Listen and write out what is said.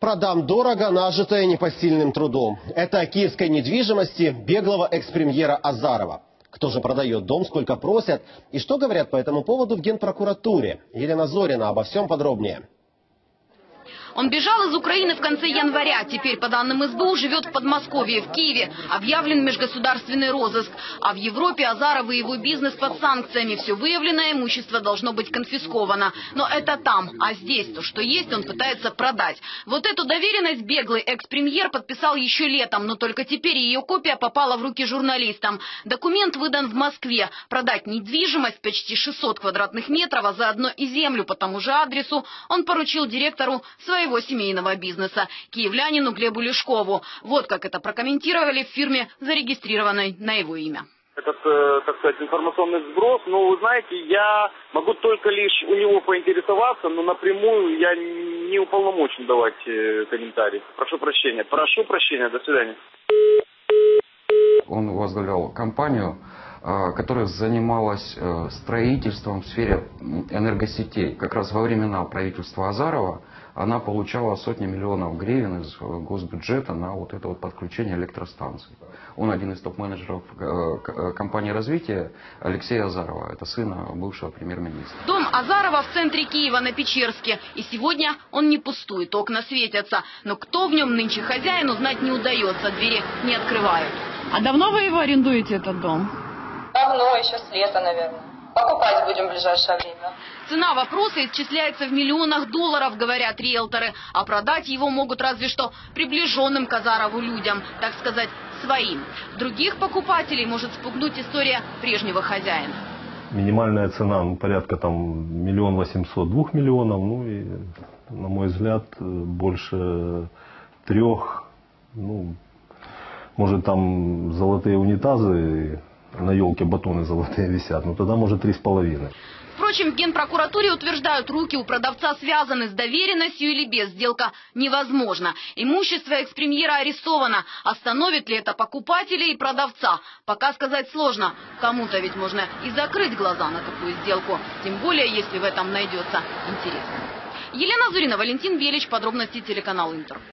Продам дорого нажитое непосильным трудом. Это о киевской недвижимости беглого экс-премьера Азарова. Кто же продает дом, сколько просят и что говорят по этому поводу в Генпрокуратуре? Елена Зорина обо всем подробнее. Он бежал из Украины в конце января. Теперь, по данным СБУ, живет в Подмосковье, в Киеве. Объявлен межгосударственный розыск. А в Европе Азаров и его бизнес под санкциями. Все выявленное имущество должно быть конфисковано. Но это там. А здесь то, что есть, он пытается продать. Вот эту доверенность беглый экс-премьер подписал еще летом. Но только теперь ее копия попала в руки журналистам. Документ выдан в Москве. Продать недвижимость почти 600 квадратных метров, а заодно и землю по тому же адресу он поручил директору своего семейного бизнеса, киевлянину Глебу Лешкову. Вот как это прокомментировали в фирме, зарегистрированной на его имя. Этот, так сказать, информационный сброс, но вы знаете, я могу только лишь у него поинтересоваться, но напрямую я не уполномочен давать комментарий. Прошу прощения, до свидания. Он возглавлял компанию, которая занималась строительством в сфере энергосетей. Как раз во времена правительства Азарова она получала сотни миллионов гривен из госбюджета на вот это вот подключение электростанций. Он один из топ-менеджеров компании развития Алексея Азарова, это сына бывшего премьер-министра. Дом Азарова в центре Киева на Печерске. И сегодня он не пустует, окна светятся. Но кто в нем нынче хозяин, узнать не удается, двери не открывают. А давно вы его арендуете, этот дом? Давно, еще с лета, наверное. Покупать будем в ближайшее время. Цена вопроса исчисляется в миллионах долларов, говорят риэлторы. А продать его могут разве что приближенным к Азарову людям, так сказать, своим. Других покупателей может спугнуть история прежнего хозяина. Минимальная цена, ну, порядка там 1 800 000, 2 миллиона. Ну и, на мой взгляд, больше 3, ну, может там золотые унитазы... На елке батоны золотые висят, но тогда может 3,5. Впрочем, в Генпрокуратуре утверждают, руки у продавца связаны с доверенностью или без. Сделка невозможна. Имущество экс-премьера арестовано. Остановит ли это покупателя и продавца? Пока сказать сложно. Кому-то ведь можно и закрыть глаза на такую сделку. Тем более, если в этом найдется интерес. Елена Зорина, Валентин Велич. Подробности телеканал Интер.